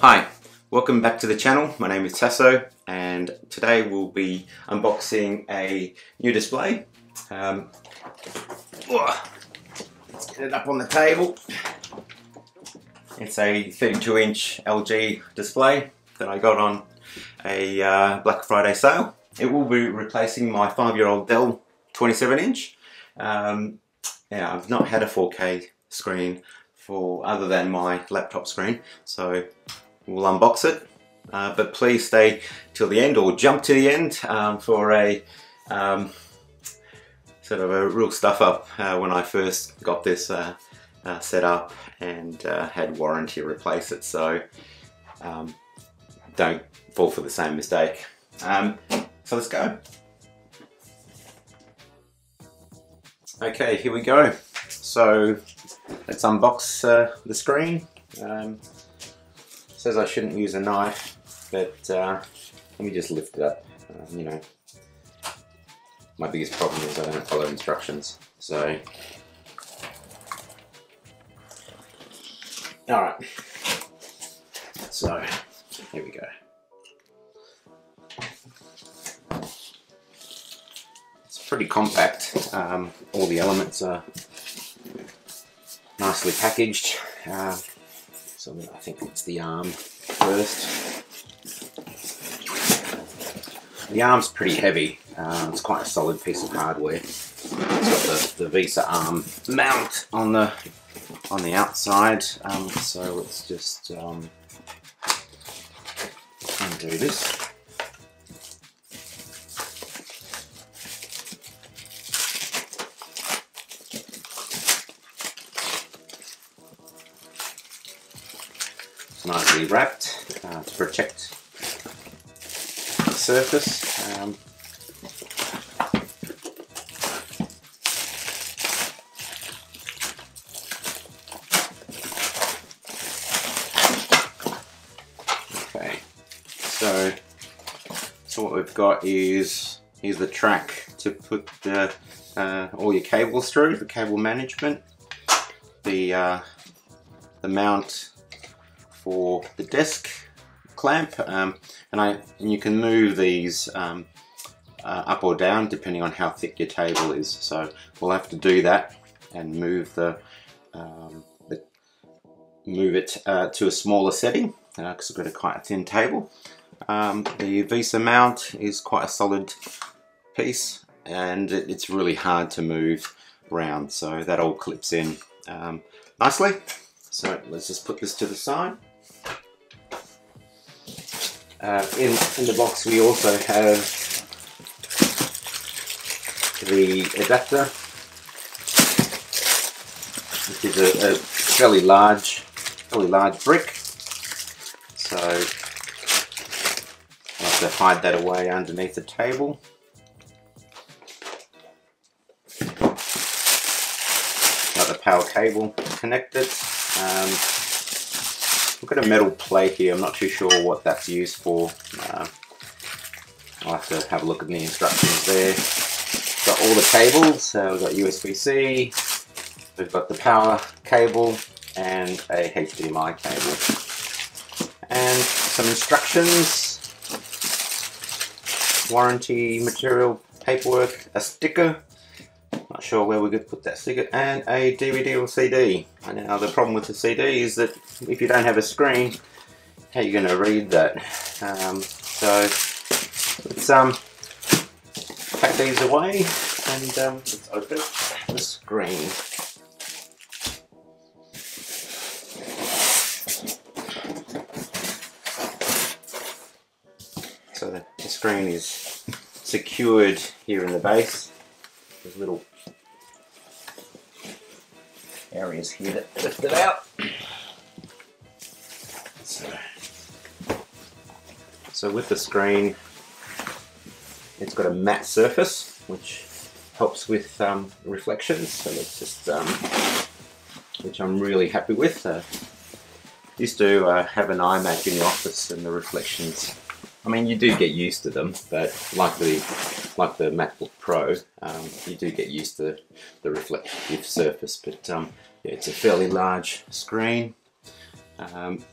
Hi, welcome back to the channel. My name is Tasso and today we'll be unboxing a new display. Let's get it up on the table. It's a 32-inch LG display that I got on a Black Friday sale. It will be replacing my 5-year-old Dell 27-inch. Yeah, I've not had a 4K screen for other than my laptop screen, so we'll unbox it. But please stay till the end, or jump to the end for a sort of a real stuff up when I first got this set up and had warranty replace it. So don't fall for the same mistake. So let's go. Okay, here we go. So let's unbox the screen. It says I shouldn't use a knife, but let me just lift it up. You know, my biggest problem is I don't follow instructions. So, all right. So here we go. It's pretty compact. All the elements are nicely packaged. So I think it's the arm first. The arm's pretty heavy. It's quite a solid piece of hardware. It's got the VESA arm mount on the outside. So let's just undo this. Nicely wrapped to protect the surface. Okay, so what we've got is here's the track to put the, all your cables through, the cable management, the mount for the desk clamp, and you can move these up or down depending on how thick your table is. So we'll have to do that and move it to a smaller setting because I've got a quite thin table. The VESA mount is quite a solid piece, and it's really hard to move around, so that all clips in nicely. So let's just put this to the side. In the box we also have the adapter, which is a fairly large brick, so I'll have to hide that away underneath the table. Got the power cable connected. We've got a metal plate here. I'm not too sure what that's used for. I'll have to have a look at the instructions there. Got all the cables, so we've got USB-C, we've got the power cable and a HDMI cable. And some instructions, warranty material, paperwork, a sticker. Not sure where we could put that sticker, and a DVD or CD. And now the problem with the CD is that if you don't have a screen, how are you going to read that? So let's pack these away and let's open the screen. So the screen is secured here in the base. There's little areas here that lift it out. So with the screen, it's got a matte surface, which helps with reflections. So let's just, which I'm really happy with. Used to have an iMac in the office, and the reflections. I mean, you do get used to them, but like the MacBook Pro, you do get used to the reflective surface. But yeah, it's a fairly large screen. And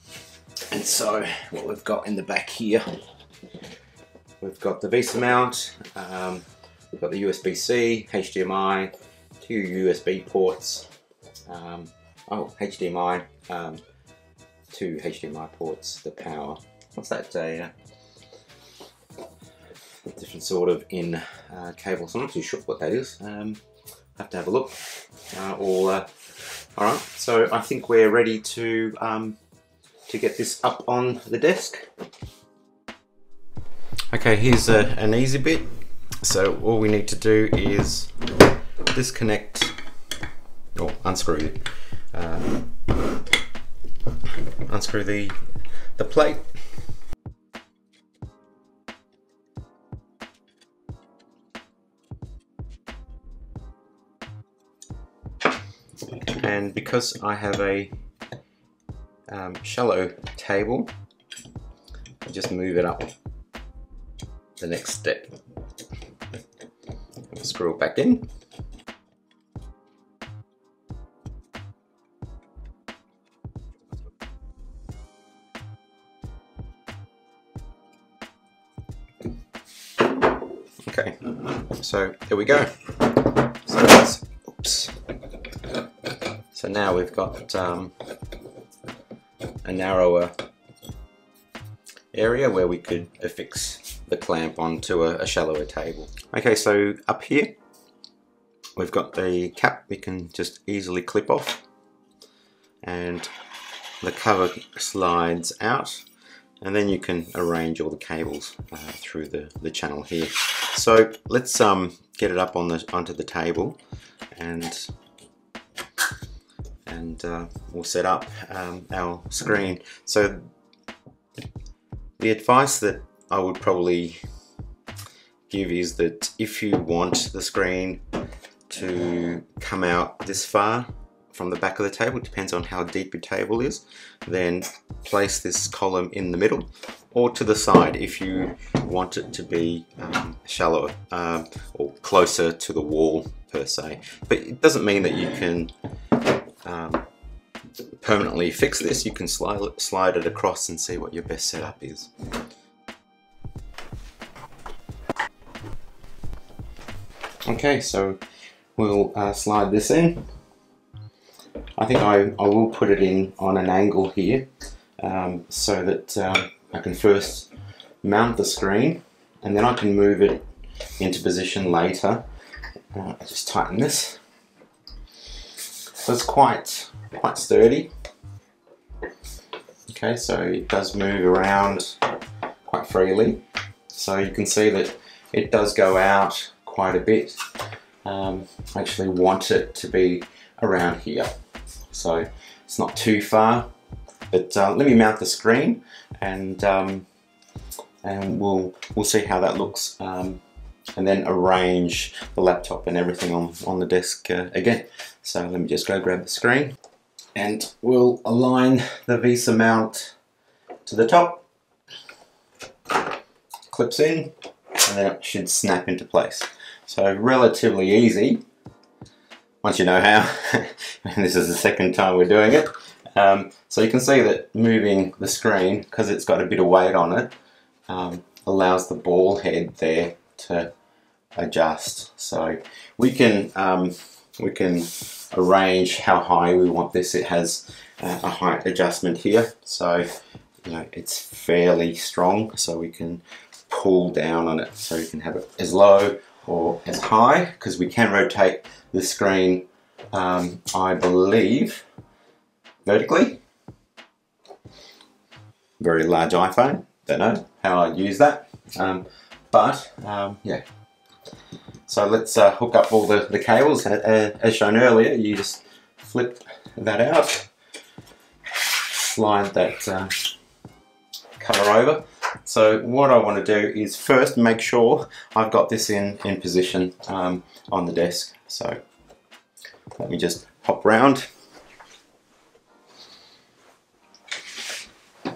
so what we've got in the back here, we've got the VESA mount, we've got the USB-C, HDMI, two USB ports, HDMI, two HDMI ports, the power. What's that, a different sort of cable, so I'm not too sure what that is. Have to have a look. Alright, so I think we're ready to get this up on the desk. Okay, here's an easy bit. So all we need to do is disconnect, or unscrew, unscrew the plate. And because I have a shallow table, I just move it up the next step. Screw it back in. Okay, so there we go. So that's, oops. So now we've got a narrower area where we could affix the clamp onto a shallower table. Okay, so up here we've got the cap we can just easily clip off, and the cover slides out, and then you can arrange all the cables through the channel here. So let's get it up on onto the table, and we'll set up our screen. So the advice that I would probably give is that if you want the screen to come out this far from the back of the table, it depends on how deep your table is, then place this column in the middle or to the side if you want it to be shallower or closer to the wall per se. But it doesn't mean that you can permanently fix this. You can slide it across and see what your best setup is. Okay, so we'll slide this in. I think I will put it in on an angle here so that I can first mount the screen and then I can move it into position later. I'll just tighten this. So it's quite sturdy. Okay, so it does move around quite freely. So you can see that it does go out quite a bit. I actually want it to be around here, so it's not too far. But let me mount the screen, and we'll see how that looks, and then arrange the laptop and everything on the desk again. So let me just go grab the screen, and we'll align the VESA mount to the top. Clips in, and then it should snap into place. So relatively easy, once you know how. And this is the second time we're doing it. So you can see that moving the screen, because it's got a bit of weight on it, allows the ball head there to adjust. So we can arrange how high we want this. It has a height adjustment here, so you know it's fairly strong. So we can pull down on it, so you can have it as low or as high, because we can rotate the screen, I believe, vertically. Very large iPhone, don't know how I'd use that, yeah. So let's hook up all the cables. As shown earlier, you just flip that out, slide that cover over. So what I want to do is first make sure I've got this in position on the desk. So let me just hop round. I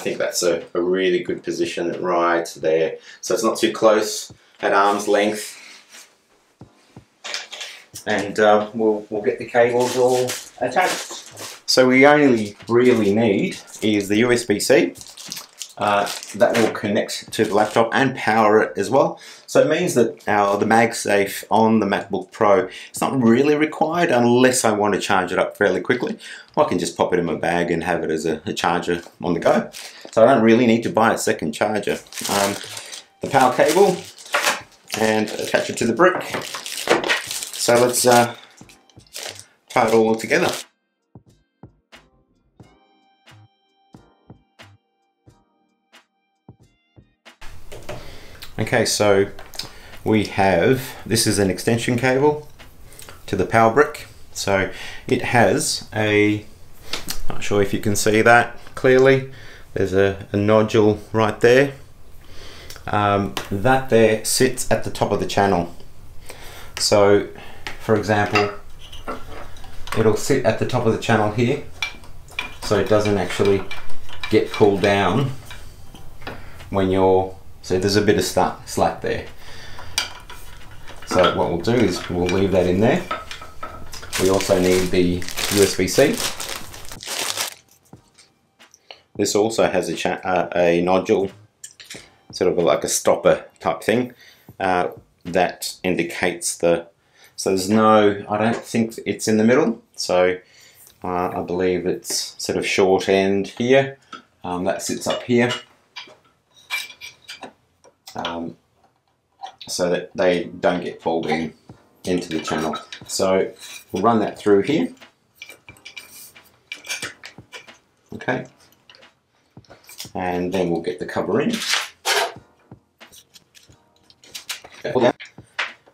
think that's a really good position right there. So it's not too close, at arm's length. and we'll get the cables all attached. So we only really need is the USB-C. That will connect to the laptop and power it as well. So it means that the MagSafe on the MacBook Pro, it's not really required unless I want to charge it up fairly quickly. Well, I can just pop it in my bag and have it as a charger on the go. So I don't really need to buy a second charger. The power cable, and attach it to the brick. So let's tie it all together. Okay, so we have, this is an extension cable to the power brick. So it has a, not sure if you can see that clearly, there's a nodule right there. That there sits at the top of the channel. So for example, it'll sit at the top of the channel here, so it doesn't actually get pulled down when you're, so there's a bit of slack there. So what we'll do is we'll leave that in there. We also need the USB-C. This also has a nodule, sort of like a stopper type thing, that indicates the, so there's no, I don't think it's in the middle, so I believe it's sort of short end here, that sits up here. So that they don't get pulled in into the channel. So we'll run that through here. Okay, and then we'll get the cover in. Okay.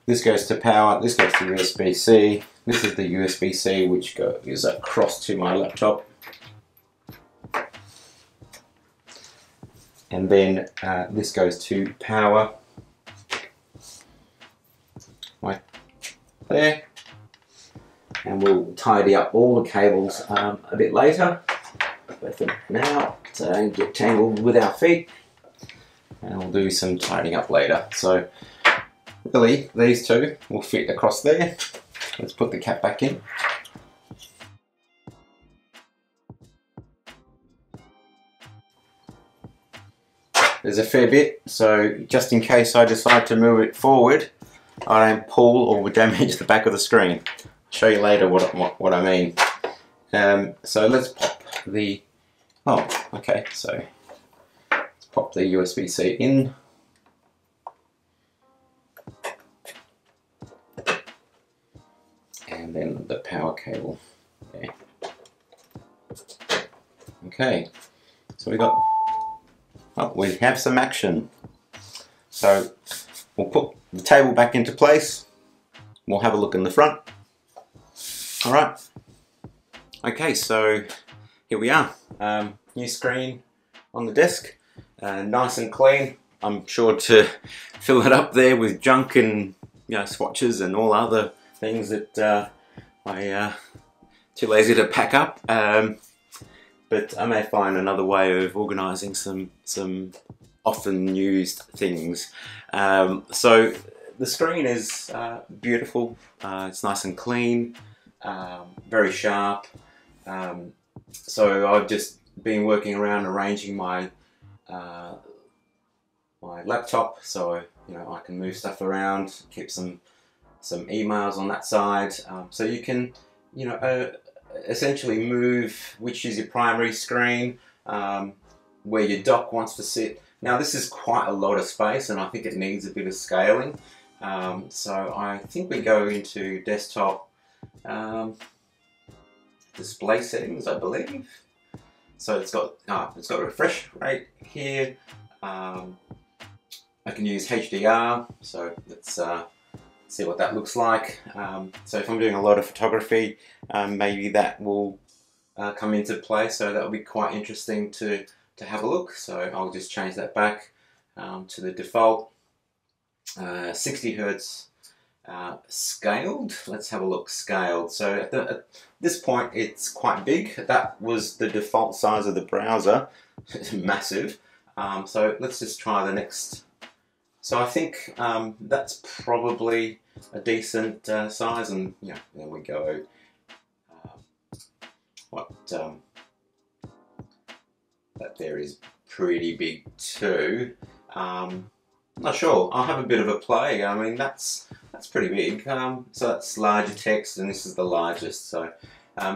This goes to power, this goes to USB-C, this is the USB-C which goes across to my laptop. And then this goes to power, right there. And we'll tidy up all the cables a bit later. But for now, so don't get tangled with our feet. And we'll do some tidying up later. So really, these two will fit across there. Let's put the cap back in. There's a fair bit, so just in case I decide to move it forward, I don't pull or damage the back of the screen. I'll show you later what I mean. So let's pop the, oh, okay, so let's pop the USB-C in. And then the power cable there. Okay, so we got, oh, we have some action. So we'll put the table back into place. We'll have a look in the front. All right. Okay, so here we are. New screen on the desk, nice and clean. I'm sure to fill it up there with junk and, you know, swatches and all other things that I'm too lazy to pack up. But I may find another way of organising some often used things. So the screen is beautiful, it's nice and clean, very sharp. So I've just been working around arranging my my laptop, so you know I can move stuff around, keep some emails on that side, so you can, you know, essentially move which is your primary screen, where your dock wants to sit. Now this is quite a lot of space and I think it needs a bit of scaling, so I think we go into desktop, display settings I believe. So it's got refresh rate here, I can use HDR, so let's see what that looks like. So if I'm doing a lot of photography, maybe that will come into play, so that'll be quite interesting to have a look. So I'll just change that back to the default 60 Hertz scaled. Let's have a look, scaled. So at this point it's quite big. That was the default size of the browser. It's massive. So let's just try the next So I think that's probably a decent size, and yeah, there we go. That there is pretty big too. Not sure. I'll have a bit of a play. I mean, that's pretty big. So that's larger text, and this is the largest. So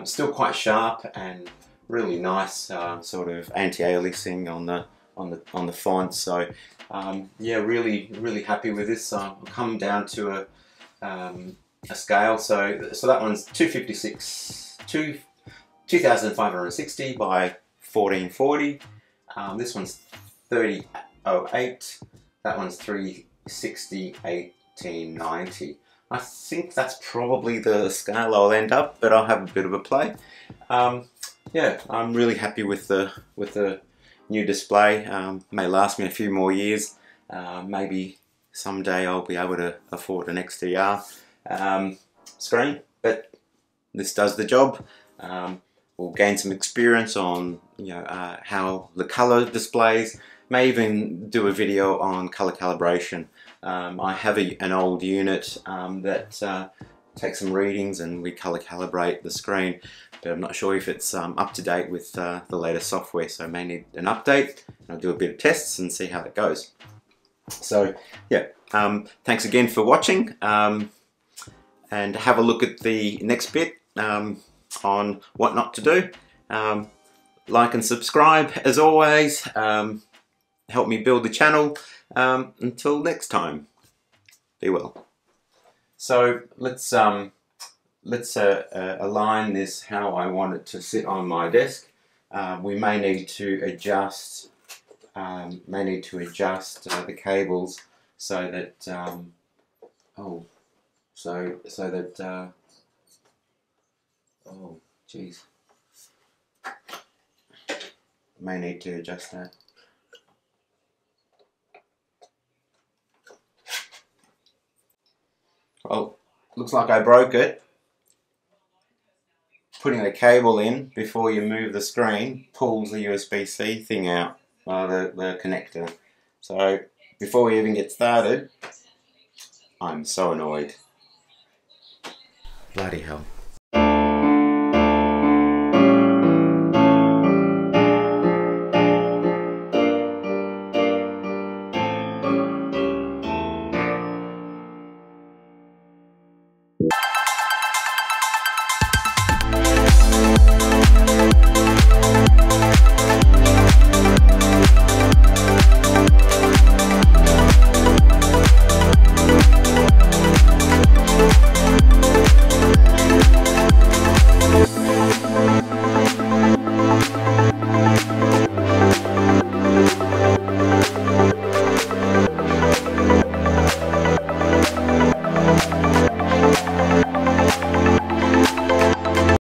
still quite sharp and really nice sort of anti-aliasing on the font. So yeah, really happy with this. So I'll come down to a scale. So that one's 2560 by 1440. This one's 3008. That one's 360 1890. I think that's probably the scale I'll end up, but I'll have a bit of a play. Yeah, I'm really happy with the new display. May last me a few more years. Maybe someday I'll be able to afford an XDR screen, but this does the job. We'll gain some experience on how the color displays. May even do a video on color calibration. I have an old unit that takes some readings, and we color calibrate the screen, but I'm not sure if it's up to date with the latest software, so I may need an update, and I'll do a bit of tests and see how that goes. So yeah, thanks again for watching, and have a look at the next bit on what not to do. Like and subscribe as always, help me build the channel. Until next time, be well. So let's align this how I want it to sit on my desk. We may need to adjust the cables so that oh geez, may need to adjust that. Well, looks like I broke it. Putting the cable in before you move the screen pulls the USB-C thing out, the connector. So before we even get started, I'm so annoyed. Bloody hell.